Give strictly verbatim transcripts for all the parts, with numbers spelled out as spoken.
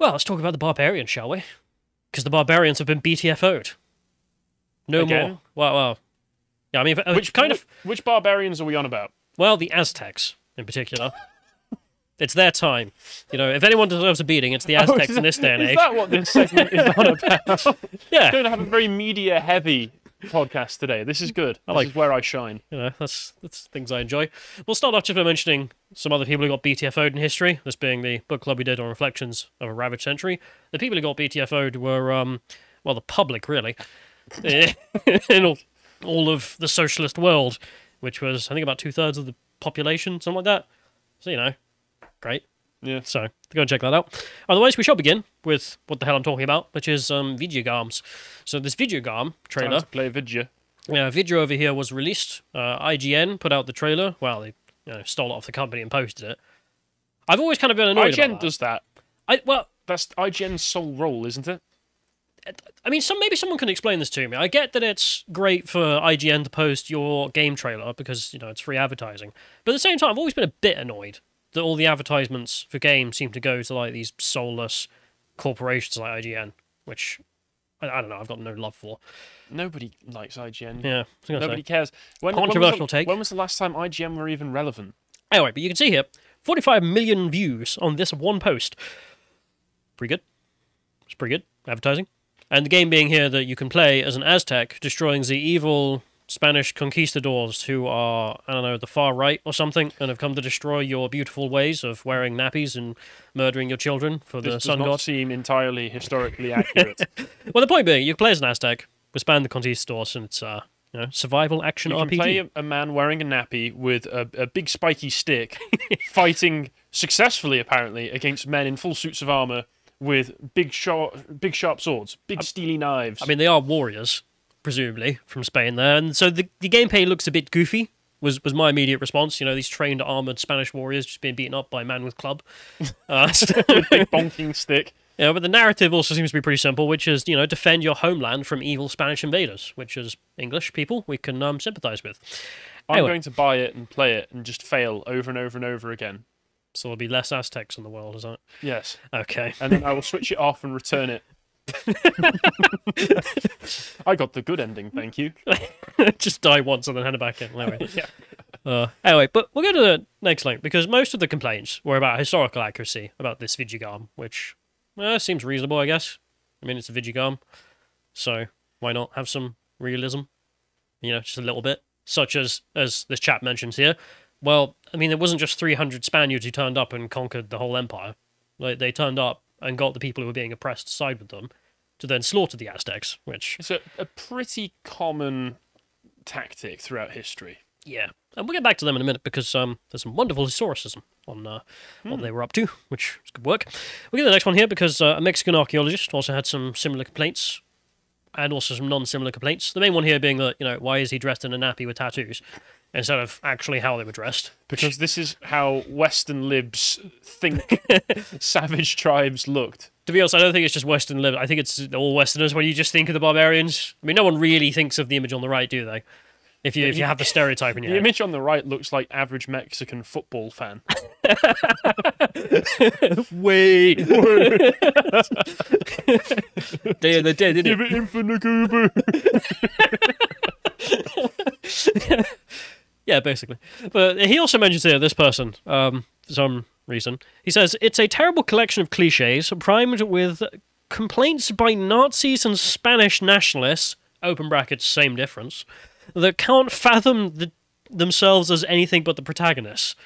Well, let's talk about the Barbarians, shall we? Because the Barbarians have been B T F O'd. No Again? more. Well, well. Yeah, I mean, which kind of which Barbarians are we on about? Well, the Aztecs in particular. It's their time. You know, if anyone deserves a beating, it's the Aztecs oh, in this day and age. Is that what this segment is on about? Yeah. We're going to have a very media-heavy podcast today. This is good. I like, this is where I shine. You know, that's that's things I enjoy. We'll start off just by mentioning some other people who got B T F O'd in history, this being the book club we did on Reflections of a Ravaged Century. The people who got B T F O'd were, um, well, the public, really, in all, all of the socialist world, which was, I think, about two-thirds of the population, something like that. So, you know, great. Yeah. So, go and check that out. Otherwise, we shall begin with what the hell I'm talking about, which is um, Videogames. So, this Videogame trailer... Time to play Vidya. Yeah, Vidya over here was released. Uh, I G N put out the trailer. Well, they you know, stole it off the company and posted it. I've always kind of been annoyed I G N about that. does that. I, well... That's I G N's sole role, isn't it? I mean, some maybe someone can explain this to me. I get that it's great for I G N to post your game trailer because, you know, it's free advertising. But at the same time, I've always been a bit annoyed that all the advertisements for games seem to go to, like, these soulless corporations like I G N, which, I, I don't know, I've got no love for. Nobody likes I G N. Yeah. Nobody say. cares. When, Controversial when was the, take. When was the last time I G N were even relevant? Anyway, but you can see here, forty-five million views on this one post. Pretty good. It's pretty good. Advertising. And the game being here that you can play as an Aztec, destroying the evil Spanish conquistadors who are, I don't know, the far right or something, and have come to destroy your beautiful ways of wearing nappies and murdering your children for the this sun god. This does not seem entirely historically accurate. Well, the point being, you play as an Aztec, we span the conquistadors, and it's uh, you know, survival action R P G. You can play a, a man wearing a nappy with a, a big spiky stick, fighting successfully, apparently, against men in full suits of armour, with big sharp, big sharp swords, big steely knives. I mean, they are warriors, presumably, from Spain there. And so the, the gameplay looks a bit goofy, was was my immediate response. You know, these trained, armoured Spanish warriors just being beaten up by a man with club. Uh, so with big bonking stick. Yeah, but the narrative also seems to be pretty simple, which is, you know, defend your homeland from evil Spanish invaders, which as English people we can um, sympathise with. Anyway. I'm going to buy it and play it and just fail over and over and over again. So there'll be less Aztecs in the world, is that it? Yes. Okay. And then I will switch it off and return it. I got the good ending, thank you. Just die once and then hand it back in. Anyway. Yeah. Uh, anyway, but we'll go to the next link, because most of the complaints were about historical accuracy about this Videogame, which uh, seems reasonable, I guess. I mean, it's a Videogame, so why not have some realism? You know, just a little bit. Such as, as this chap mentions here. Well, I mean, it wasn't just three hundred Spaniards who turned up and conquered the whole empire. Like, they turned up and got the people who were being oppressed to side with them, to then slaughter the Aztecs, which... It's a, a pretty common tactic throughout history. Yeah, and we'll get back to them in a minute, because um, there's some wonderful historicism on uh, what hmm. they were up to, which is good work. We'll get to the next one here, because uh, a Mexican archaeologist also had some similar complaints, and also some non-similar complaints. The main one here being that, you know, why is he dressed in a nappy with tattoos? Instead of actually how they were dressed. Because this is how Western libs think savage tribes looked. To be honest, I don't think it's just Western libs. I think it's all Westerners when you just think of the Barbarians. I mean, no one really thinks of the image on the right, do they? If you if you have the stereotype in your head. The image on the right looks like average Mexican football fan. Wait. Day of the Dead, didn't it? Give it in for Nakubu. Yeah, basically. But he also mentions here this person, um, for some reason. He says, it's a terrible collection of cliches primed with complaints by Nazis and Spanish nationalists, open brackets, same difference, that can't fathom the, themselves as anything but the protagonists.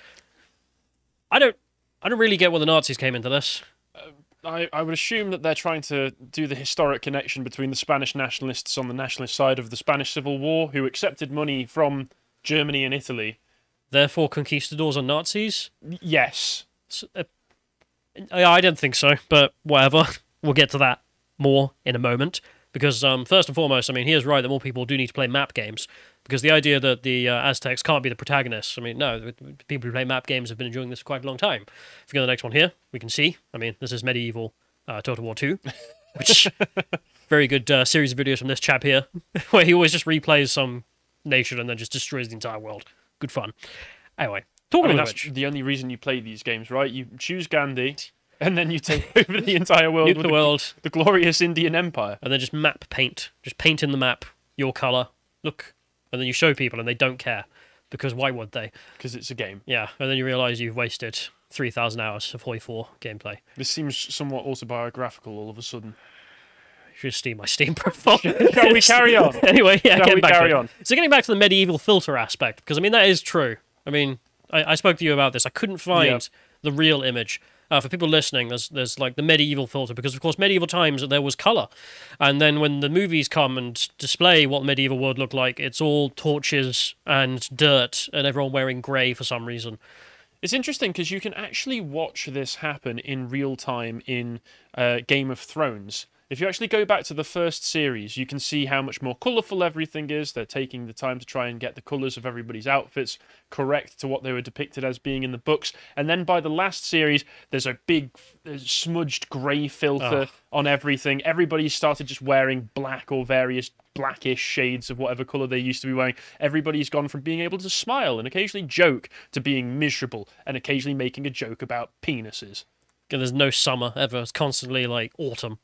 I don't, I don't really get where the Nazis came into this. Uh, I, I would assume that they're trying to do the historic connection between the Spanish nationalists on the nationalist side of the Spanish Civil War, who accepted money from Germany and Italy. Therefore, conquistadors are Nazis? Yes. So, uh, I don't think so, but whatever. We'll get to that more in a moment. Because um, first and foremost, I mean, he is right that more people do need to play map games. Because the idea that the uh, Aztecs can't be the protagonists, I mean, no, people who play map games have been enjoying this for quite a long time. If we go to the next one here, we can see, I mean, this is Medieval uh, Total War two, which, very good uh, series of videos from this chap here, where he always just replays some nation and then just destroys the entire world. Good fun. Anyway, talking I mean, about that's which. the only reason you play these games, right? You choose Gandhi, And then you take over the entire world. Nuke with the world. The glorious Indian Empire. And then just map paint. Just paint in the map, your colour. Look. And then you show people and they don't care. Because why would they? Because it's a game. Yeah. And then you realise you've wasted three thousand hours of Hoi four gameplay. This seems somewhat autobiographical all of a sudden. You should see my Steam profile. Shall we carry on? Anyway, yeah, Shall getting we back carry to on? So getting back to the medieval filter aspect, because I mean, that is true. I mean, I, I spoke to you about this. I couldn't find yeah. the real image. Uh, for people listening, there's there's like the medieval filter, because of course medieval times there was colour, and then when the movies come and display what the medieval world looked like, it's all torches and dirt and everyone wearing grey for some reason. It's interesting because you can actually watch this happen in real time in uh, Game of Thrones. If you actually go back to the first series, you can see how much more colourful everything is. They're taking the time to try and get the colours of everybody's outfits correct to what they were depicted as being in the books. And then by the last series, there's a big there's smudged grey filter oh. on everything. Everybody started just wearing black or various blackish shades of whatever colour they used to be wearing. Everybody's gone from being able to smile and occasionally joke to being miserable and occasionally making a joke about penises. And there's no summer ever. It's constantly like autumn.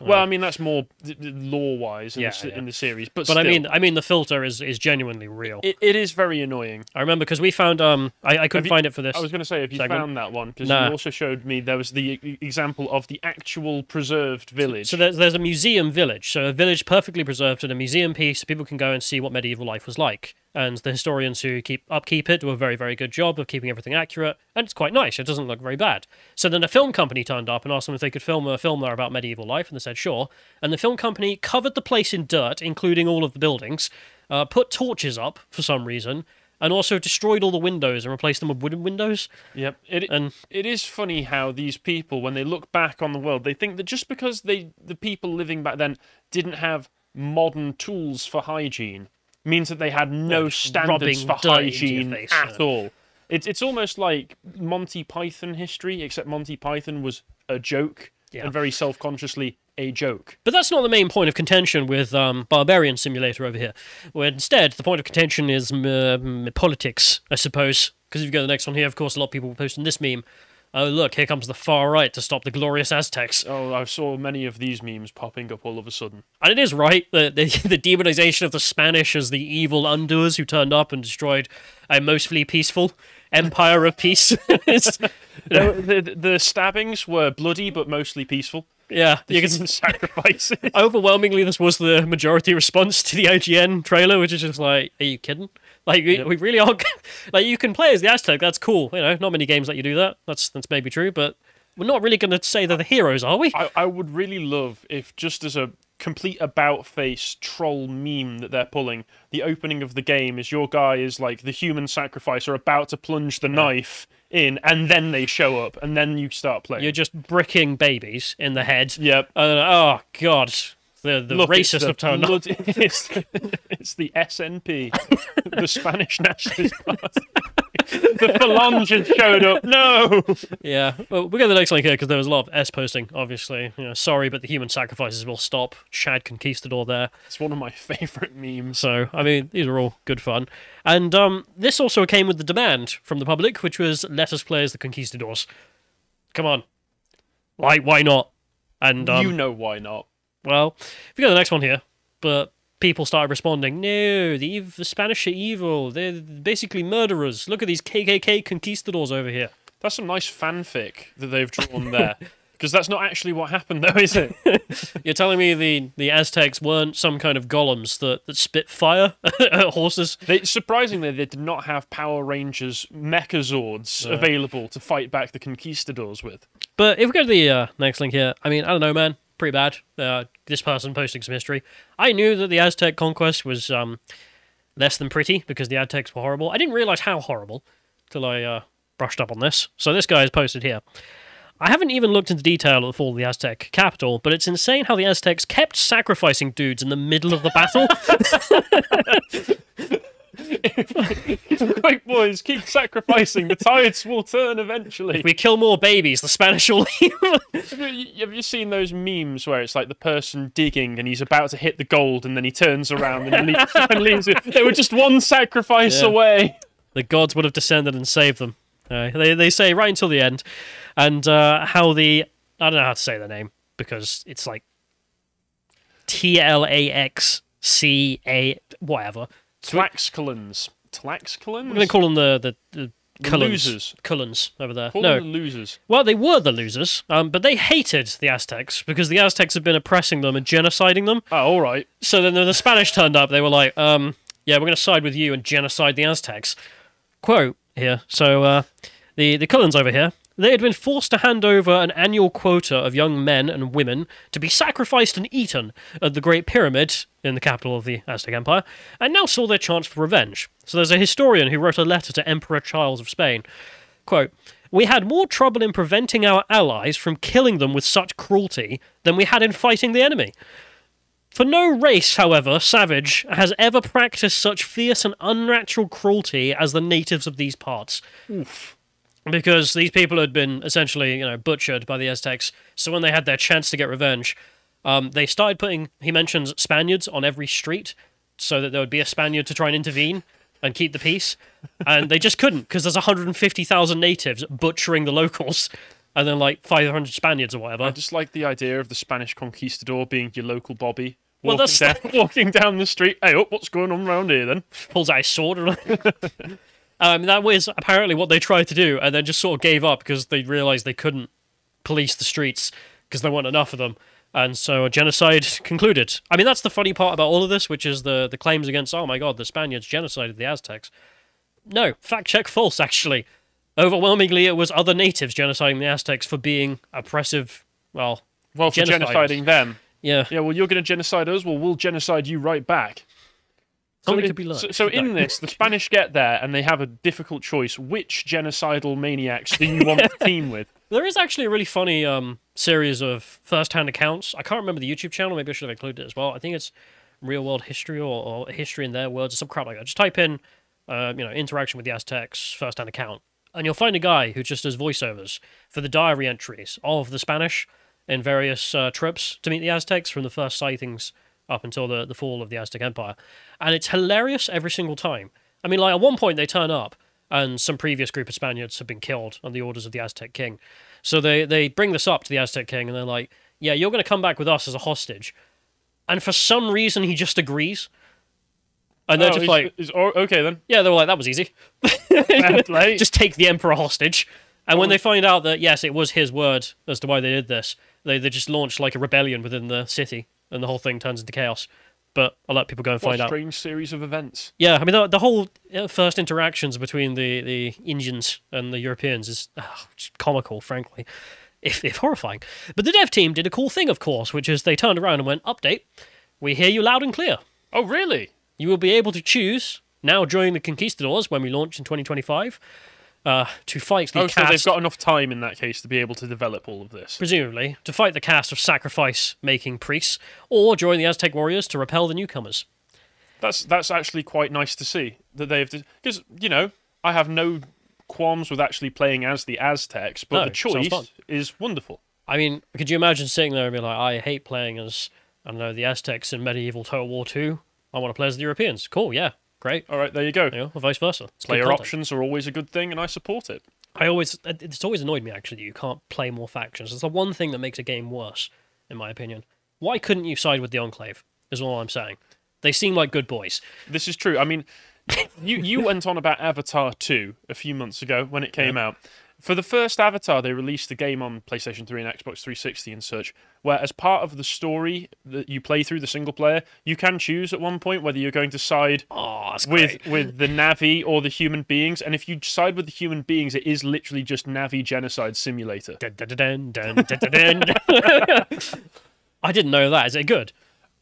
Well, I mean that's more lore-wise in, yeah, yeah. in the series, but but still. I mean, I mean the filter is, is genuinely real. It, it is very annoying. I remember because we found um, I, I couldn't you, find it for this. I was going to say, have you segment. found that one? Because nah. you also showed me there was the example of the actual preserved village. So, so there's there's a museum village, so a village perfectly preserved in a museum piece, so people can go and see what medieval life was like. And the historians who keep upkeep it do a very, very good job of keeping everything accurate, and it's quite nice. It doesn't look very bad. So then a film company turned up and asked them if they could film a film there about medieval life, and they said sure. And the film company covered the place in dirt, including all of the buildings, uh, put torches up for some reason, and also destroyed all the windows and replaced them with wooden windows. Yep. It, and it is funny how these people, when they look back on the world, they think that just because they the people living back then didn't have modern tools for hygiene, means that they had no like standards for hygiene face, at yeah. all. It's it's almost like Monty Python history, except Monty Python was a joke yeah. and very self-consciously a joke. But that's not the main point of contention with um, Barbarian Simulator over here. Where instead, the point of contention is uh, politics, I suppose. Because if you go to the next one here, of course, a lot of people were posting this meme. Oh, look, here comes the far right to stop the glorious Aztecs. Oh, I saw many of these memes popping up all of a sudden. And it is right, the, the, the demonization of the Spanish as the evil undoers who turned up and destroyed a mostly peaceful empire of peace. the, the, the stabbings were bloody but mostly peaceful. Yeah, you can sacrifice it. Overwhelmingly, this was the majority response to the I G N trailer, which is just like, are you kidding? Like, we, yep. we really are... like, you can play as the Aztec, that's cool. You know, not many games let you do that. That's that's maybe true, but we're not really going to say they're the heroes, are we? I, I would really love if, just as a complete about-face troll meme that they're pulling, the opening of the game is your guy is, like, the human sacrificer about to plunge the yeah. knife in, and then they show up, and then you start playing. You're just bricking babies in the head. Yep. And, oh, God. The, the Look, racist the, of town. Blood, it's, it's the S N P, the Spanish Nationalist Party. The Falange has showed up. No! Yeah. Well, we'll go to the next link here, because there was a lot of S posting, obviously. You know, sorry, but the human sacrifices will stop. Chad Conquistador there. It's one of my favourite memes. So, I mean, these are all good fun. And um, this also came with the demand from the public, which was, let us play as the Conquistadors. Come on. Why, why not? And um, you know why not. Well, if we go to the next one here, but people started responding, no, the, evil, the Spanish are evil, they're basically murderers, look at these K K K conquistadors over here. That's some nice fanfic that they've drawn there, because that's not actually what happened though, is it? You're telling me the, the Aztecs weren't some kind of golems that, that spit fire at horses? They, surprisingly, they did not have Power Rangers Mechazords uh, available to fight back the conquistadors with. But if we go to the uh, next link here, I mean, I don't know, man. Pretty bad. Uh, this person posting some history. I knew that the Aztec conquest was um, less than pretty because the Aztecs were horrible. I didn't realise how horrible till I uh, brushed up on this. So this guy has posted here. I haven't even looked into detail at the fall of the Aztec capital, but it's insane how the Aztecs kept sacrificing dudes in the middle of the battle. Quick boys, keep sacrificing. The tides will turn eventually. If we kill more babies, the Spanish will leave. have, you, have you seen those memes where it's like the person digging and he's about to hit the gold and then he turns around and leaves, and leaves it? They were just one sacrifice yeah. away. The gods would have descended and saved them. Uh, they, they say right until the end. and uh, how the... I don't know how to say the name, because it's like T L A X C A... whatever. Tlaxcalans. Tlaxcalans? We're going to call them the... the, the The Cullens. Losers. Cullens over there. Call no. them the losers. Well, they were the losers, um, but they hated the Aztecs because the Aztecs had been oppressing them and genociding them. Oh, all right. So then when the Spanish turned up, they were like, um, yeah, we're going to side with you and genocide the Aztecs. Quote here. So uh, the, the Cullens over here, they had been forced to hand over an annual quota of young men and women to be sacrificed and eaten at the Great Pyramid in the capital of the Aztec Empire, and now saw their chance for revenge. So there's a historian who wrote a letter to Emperor Charles of Spain. Quote, "We had more trouble in preventing our allies from killing them with such cruelty than we had in fighting the enemy. For no race, however, savage, has ever practiced such fierce and unnatural cruelty as the natives of these parts." Oof. Because these people had been essentially, you know, butchered by the Aztecs, so when they had their chance to get revenge, um, they started putting, he mentions, Spaniards on every street, so that there would be a Spaniard to try and intervene and keep the peace, and they just couldn't, because there's one hundred fifty thousand natives butchering the locals, and then like five hundred Spaniards or whatever. I just like the idea of the Spanish conquistador being your local Bobby, walking, well, that's down, like... walking down the street, hey, oh, what's going on around here then? Pulls out his sword and... Um, that was apparently what they tried to do, and then just sort of gave up because they realised they couldn't police the streets because there weren't enough of them, and so a genocide concluded. I mean, that's the funny part about all of this, which is the, the claims against, oh my god, the Spaniards genocided the Aztecs. No, fact check false, actually. Overwhelmingly, it was other natives genociding the Aztecs for being oppressive, well, well for genociding them. Yeah. Yeah, well, you're going to genocide us, well, we'll genocide you right back. So, in, could be so, so in this, the Spanish get there and they have a difficult choice. Which genocidal maniacs do you want to team with? There is actually a really funny um, series of first-hand accounts. I can't remember the YouTube channel. Maybe I should have included it as well. I think it's Real World History or, or History in Their Words or some crap like that. Just type in, uh, you know, interaction with the Aztecs, first-hand account, and you'll find a guy who just does voiceovers for the diary entries of the Spanish in various uh, trips to meet the Aztecs from the first sightings up until the, the fall of the Aztec Empire. And it's hilarious every single time. I mean, like, at one point they turn up, and some previous group of Spaniards have been killed on the orders of the Aztec king. So they, they bring this up to the Aztec king, and they're like, yeah, you're going to come back with us as a hostage. And for some reason, he just agrees. And they're oh, just he's, like... He's, okay, then. Yeah, they were like, that was easy. Just take the emperor hostage. And oh. when they find out that, yes, it was his word as to why they did this, they, they just launched, like, a rebellion within the city. And the whole thing turns into chaos. But I'll let people go and what find out. What a strange series of events. Yeah, I mean, the, the whole first interactions between the, the Indians and the Europeans is oh, just comical, frankly, if, if horrifying. But the dev team did a cool thing, of course, which is they turned around and went, update, we hear you loud and clear. Oh, really? You will be able to choose, now join the Conquistadors when we launch in twenty twenty-five, Uh, to fight the oh, cast... Oh, so they've got enough time in that case to be able to develop all of this. Presumably. To fight the cast of sacrifice-making priests, or join the Aztec warriors to repel the newcomers. That's that's actually quite nice to see. that they've Because, you know, I have no qualms with actually playing as the Aztecs, but no, the choice is wonderful. I mean, could you imagine sitting there and being like, I hate playing as, I don't know, the Aztecs in Medieval Total War two. I want to play as the Europeans. Cool, yeah. Great. All right, there you go. You know, or vice versa. It's Player options are always a good thing, and I support it. I always, it's always annoyed me, actually, that you can't play more factions. It's the one thing that makes a game worse, in my opinion. Why couldn't you side with the Enclave, is all I'm saying. They seem like good boys. This is true. I mean, you, you went on about Avatar two a few months ago when it came yeah. out. For the first Avatar, they released a game on PlayStation three and Xbox three sixty and such, where as part of the story that you play through the single player, you can choose at one point whether you're going to side oh, with, with the Na'vi or the human beings. And if you side with the human beings, it is literally just Na'vi Genocide Simulator. Dun, dun, dun, dun, dun, dun. I didn't know that. Is it good?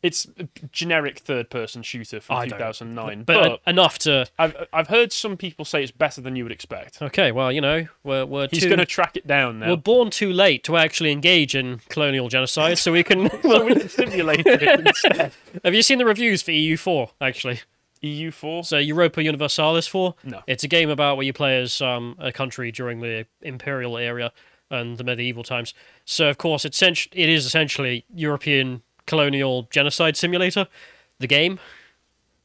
It's a generic third-person shooter from I two thousand nine. But, but enough to... I've, I've heard some people say it's better than you would expect. Okay, well, you know, we're, we're He's too... He's going to track it down now. We're born too late to actually engage in colonial genocide, so we can... so we can simulate it instead. Have you seen the reviews for E U four, actually? E U four? So Europa Universalis four? No. It's a game about where you play as um, a country during the imperial era and the medieval times. So, of course, it's it is essentially European... colonial genocide simulator, the game.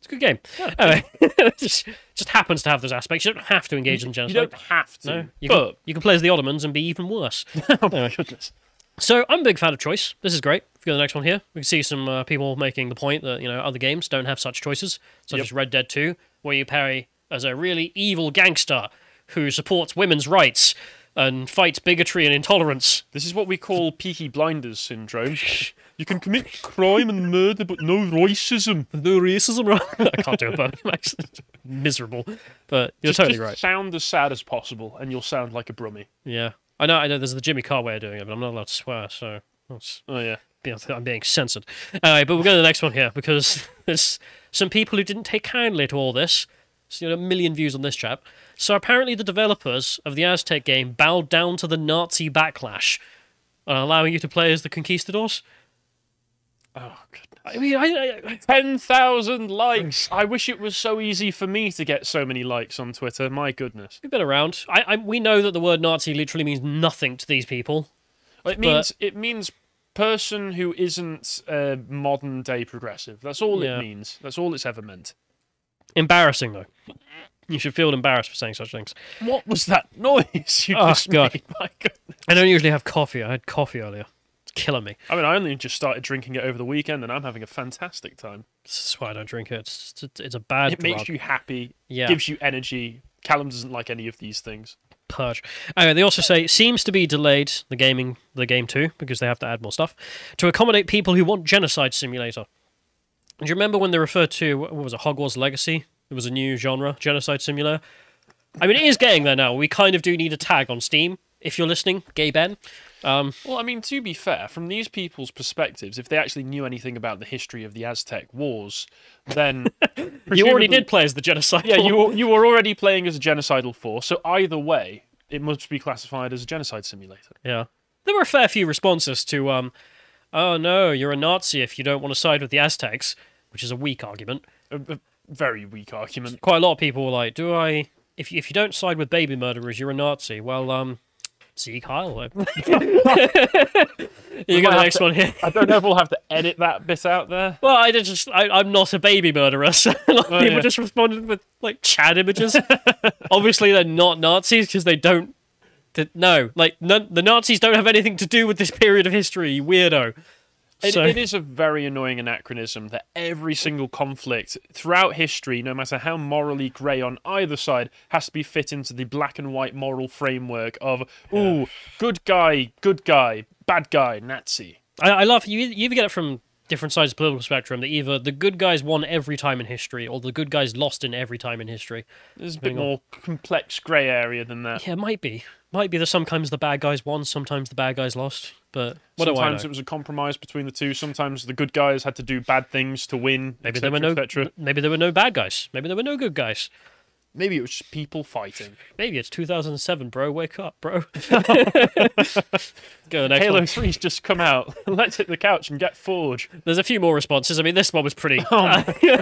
It's a good game. Yeah. Anyway, it just, just happens to have those aspects. You don't have to engage in genocide. You don't have to. No, you, but... can, you can play as the Ottomans and be even worse. Oh my goodness. So I'm a big fan of choice. This is great. If you go to the next one here, we can see some uh, people making the point that, you know, other games don't have such choices, such yep. as Red Dead two, where you parry as a really evil gangster who supports women's rights and fights bigotry and intolerance. This is what we call Peaky Blinders syndrome. You can commit crime and murder, but no racism. No racism, right? I can't do it, but I'm actually miserable. But you're just, totally just right. Sound as sad as possible, and you'll sound like a brummie. Yeah, I know. I know. There's the Jimmy Carr way of doing it, but I'm not allowed to swear, so that's, oh yeah, I'm being censored. All right, but we'll go to the next one here because there's some people who didn't take kindly to all this. So, you know, a million views on this chap. So apparently the developers of the Aztec game bowed down to the Nazi backlash, uh, allowing you to play as the conquistadors. Oh, goodness. I mean, I, I, ten thousand likes. I wish it was so easy for me to get so many likes on Twitter. My goodness. We've been around. I, I, we know that the word Nazi literally means nothing to these people. Well, it means it means person who isn't a modern-day progressive. That's all yeah. it means. That's all it's ever meant. Embarrassing, though. You should feel embarrassed for saying such things. What was that noise you oh, just God. made? My goodness. I don't usually have coffee. I had coffee earlier. Killing me. I mean, I only just started drinking it over the weekend, and I'm having a fantastic time. That's why I don't drink it. It's, it's a bad. It drug. Makes you happy. Yeah. Gives you energy. Callum doesn't like any of these things. Purge. Anyway, they also say it seems to be delayed. The gaming, the game too, because they have to add more stuff to accommodate people who want Genocide Simulator. And do you remember when they referred to what was it, Hogwarts Legacy? It was a new genre, Genocide Simulator. I mean, it is getting there now. We kind of do need a tag on Steam. If you're listening, Gay Ben. Um, well, I mean, to be fair, from these people's perspectives, if they actually knew anything about the history of the Aztec Wars, then... presumably... You already did play as the genocidal. Yeah, you were, you were already playing as a genocidal force, so either way, it must be classified as a genocide simulator. Yeah. There were a fair few responses to, um, oh no, you're a Nazi if you don't want to side with the Aztecs, which is a weak argument. A, a very weak argument. Quite a lot of people were like, do I... If, if you don't side with baby murderers, you're a Nazi. Well, um... See Kyle. You got the next to, one here. I don't know if we'll have to edit that bit out there. Well, I just I, I'm not a baby murderer, so a lot of oh, people yeah. just responded with like Chad images. Obviously, they're not Nazis because they don't. They, no, like none, the Nazis don't have anything to do with this period of history. You weirdo. It, so. it is a very annoying anachronism that every single conflict throughout history, no matter how morally grey on either side, has to be fit into the black and white moral framework of, ooh, yeah. good guy, good guy, bad guy, Nazi. I, I love, you You either get it from different sides of the political spectrum, that either the good guys won every time in history, or the good guys lost in every time in history. There's a bit more complex grey area than that. Yeah, it might be. Might be that sometimes the bad guys won, sometimes the bad guys lost. But what do I know? Sometimes it was a compromise between the two. Sometimes the good guys had to do bad things to win. Maybe there were no. Maybe there were no bad guys. Maybe there were no good guys. Maybe it was just people fighting. Maybe it's two thousand seven, bro. Wake up, bro. Go to the next Halo one. three's just come out. Let's hit the couch and get Forge. There's a few more responses. I mean, this one was pretty... Oh uh, yeah,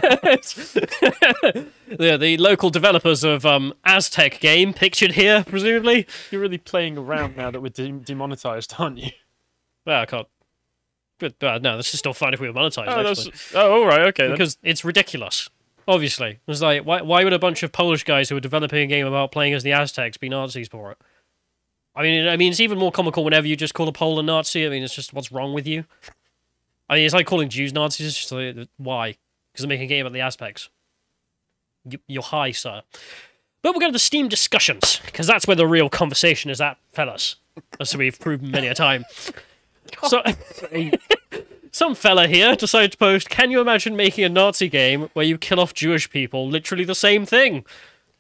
the local developers of um, Aztec game pictured here, presumably. You're really playing around now that we're de demonetized, aren't you? Well, I can't. But, uh, no, this is still fine if we were monetized, oh, actually. Oh, all right, okay. Because then. It's ridiculous. Obviously, it was like, why, why would a bunch of Polish guys who were developing a game about playing as the Aztecs be Nazis for it? I mean, I mean, it's even more comical whenever you just call a Pole a Nazi. I mean, it's just, what's wrong with you? I mean, it's like calling Jews Nazis. It's just like, why? Because they're making a game about the Aztecs. You're high, sir. But we'll go to the Steam discussions, because that's where the real conversation is at, fellas. As we've proven many a time. So... Some fella here decided to post, can you imagine making a Nazi game where you kill off Jewish people? Literally the same thing.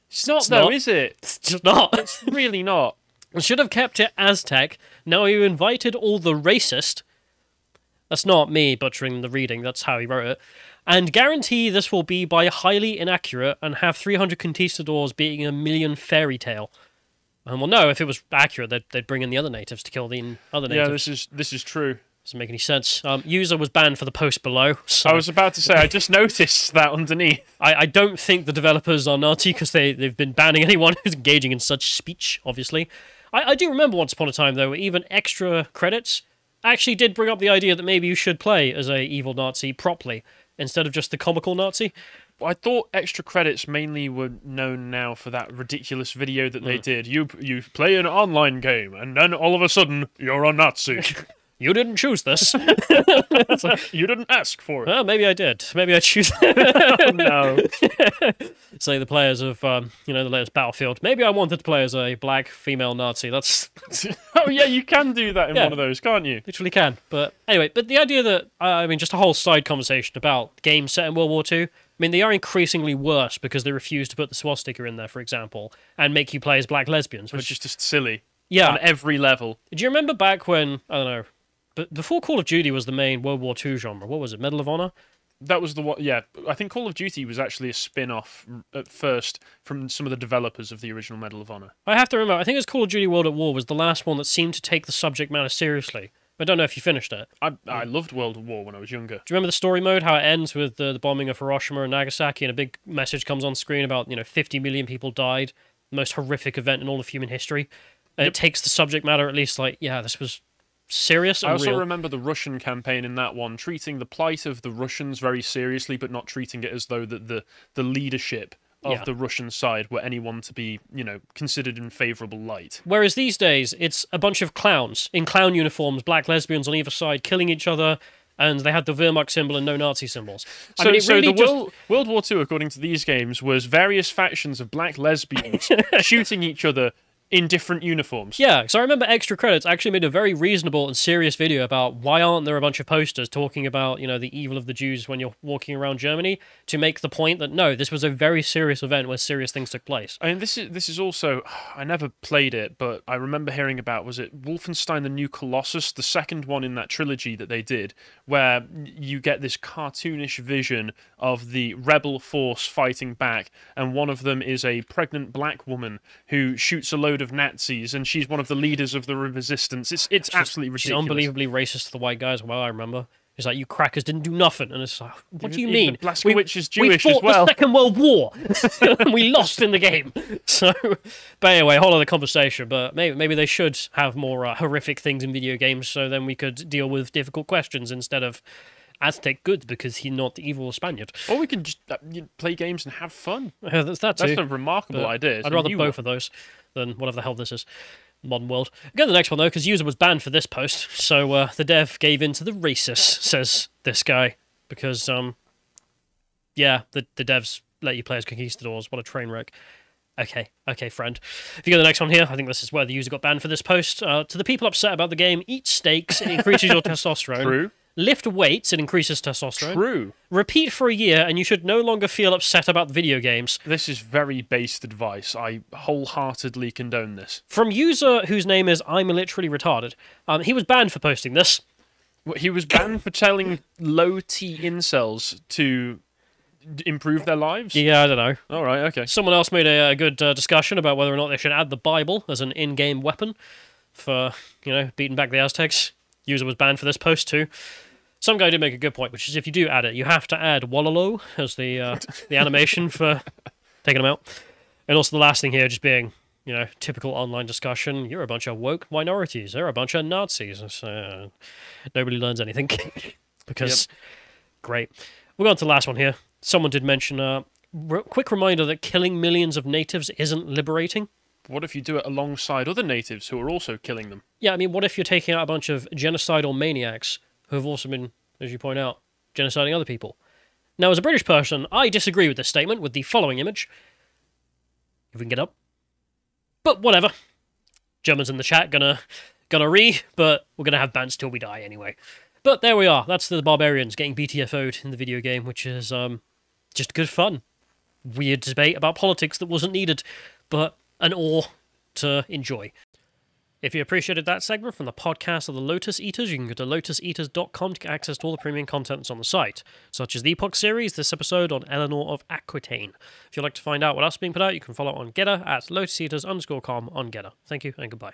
It's not, it's though, not. Is it? It's just not. It's really not. We should have kept it Aztec. Now you invited all the racist. That's not me butchering the reading. That's how he wrote it. And guarantee this will be by highly inaccurate and have three hundred conquistadors being a million fairy tale. And well, no, if it was accurate, they'd, they'd bring in the other natives to kill the other natives. Yeah, this is, this is true. Doesn't make any sense. Um, user was banned for the post below. So. I was about to say, I just noticed that underneath. I, I don't think the developers are Nazi because they, they've been banning anyone who's engaging in such speech, obviously. I, I do remember once upon a time, though, even extra credits actually did bring up the idea that maybe you should play as a evil Nazi properly instead of just the comical Nazi. I thought Extra Credits mainly were known now for that ridiculous video that they mm. did. You you play an online game, and then all of a sudden, you're a Nazi. You didn't choose this. It's like, you didn't ask for it. Oh, maybe I did. Maybe I choose oh, no. So the players of, um, you know, the latest Battlefield, maybe I wanted to play as a black female Nazi. That's... oh, yeah, you can do that in yeah, one of those, can't you? Literally can. But anyway, but the idea that, uh, I mean, just a whole side conversation about games set in World War Two, I mean, they are increasingly worse because they refuse to put the swastika in there, for example, and make you play as black lesbians. Which, which is just silly. Yeah. On every level. Do you remember back when, I don't know, but before Call of Duty was the main World War Two genre, what was it, Medal of Honor? That was the one, yeah. I think Call of Duty was actually a spin-off at first from some of the developers of the original Medal of Honor. I have to remember, I think it was Call of Duty World at War was the last one that seemed to take the subject matter seriously. I don't know if you finished it. I, I loved World at War when I was younger. Do you remember the story mode, how it ends with the, the bombing of Hiroshima and Nagasaki and a big message comes on screen about, you know, fifty million people died, the most horrific event in all of human history? And yep. It takes the subject matter at least like, yeah, this was... serious and I also real. remember the Russian campaign in that one, treating the plight of the Russians very seriously, but not treating it as though that the, the leadership of yeah. the Russian side were anyone to be, you know, considered in favourable light. Whereas these days, it's a bunch of clowns in clown uniforms, black lesbians on either side, killing each other, and they had the Wehrmacht symbol and no Nazi symbols. So, I mean, it so really the just... World, World War Two, according to these games, was various factions of black lesbians shooting each other in different uniforms. Yeah, so I remember Extra Credits actually made a very reasonable and serious video about why aren't there a bunch of posters talking about, you know, the evil of the Jews when you're walking around Germany, to make the point that, no, this was a very serious event where serious things took place. I mean, this is, this is also... I never played it, but I remember hearing about, was it Wolfenstein the New Colossus, the second one in that trilogy that they did, where you get this cartoonish vision of the rebel force fighting back, and one of them is a pregnant black woman who shoots a load of Nazis, and she's one of the leaders of the resistance. It's it's she's, absolutely ridiculous. She's unbelievably racist to the white guys. Well, I remember it's like, you crackers didn't do nothing, and it's like, what do you Even mean? Blazkowicz is Jewish as well. We fought the Second World War, and we lost in the game. So, but anyway, a whole other conversation. But maybe maybe they should have more uh, horrific things in video games, so then we could deal with difficult questions instead of Aztec good because he's not evil Spaniard. Or we can just uh, play games and have fun. Uh, that's that too. That's a remarkable but idea. It's I'd rather both one. of those than whatever the hell this is. Modern world. Go to the next one, though, because user was banned for this post. So uh, the dev gave in to the racist, says this guy. Because, um, yeah, the, the devs let you play as conquistadors. What a train wreck. Okay, okay, friend. If you go to the next one here, I think this is where the user got banned for this post. Uh, to the people upset about the game, eat steaks, it increases your testosterone. True. Lift weights, it increases testosterone. True. Repeat for a year, and you should no longer feel upset about video games. This is very based advice. I wholeheartedly condone this. From user whose name is I'm Literally Retarded, um, he was banned for posting this. He was banned for telling low-T incels to improve their lives? Yeah, I don't know. All right, okay. Someone else made a, a good uh, discussion about whether or not they should add the Bible as an in-game weapon for, you know, beating back the Aztecs. User was banned for this post, too. Some guy did make a good point, which is if you do add it, you have to add Wallalo as the uh, the animation for taking them out. And also the last thing here, just being, you know, typical online discussion. You're a bunch of woke minorities. They're a bunch of Nazis. So nobody learns anything because, yep. Great. We'll go on to the last one here. Someone did mention a uh, quick reminder that killing millions of natives isn't liberating. What if you do it alongside other natives who are also killing them? Yeah, I mean, what if you're taking out a bunch of genocidal maniacs who have also been, as you point out, genociding other people. Now, as a British person, I disagree with this statement with the following image. If we can get up. But whatever. Germans in the chat gonna, gonna re, but we're gonna have bans till we die anyway. But there we are. That's the barbarians getting B T F O'd in the video game, which is um, just good fun. Weird debate about politics that wasn't needed, but an awe to enjoy. If you appreciated that segment from the podcast of the Lotus Eaters, you can go to lotus eaters dot com to get access to all the premium content that's on the site, such as the Epoch series, this episode on Eleanor of Aquitaine. If you'd like to find out what else is being put out, you can follow on Getter at lotuseaters underscore com on Getter. Thank you and goodbye.